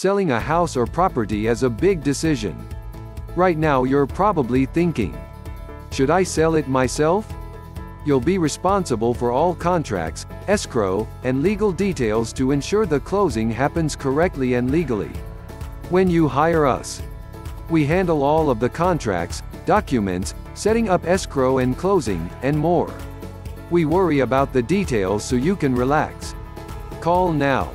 Selling a house or property is a big decision. Right now you're probably thinking, should I sell it myself? You'll be responsible for all contracts, escrow, and legal details to ensure the closing happens correctly and legally. When you hire us, we handle all of the contracts, documents, setting up escrow and closing, and more. We worry about the details so you can relax. Call now.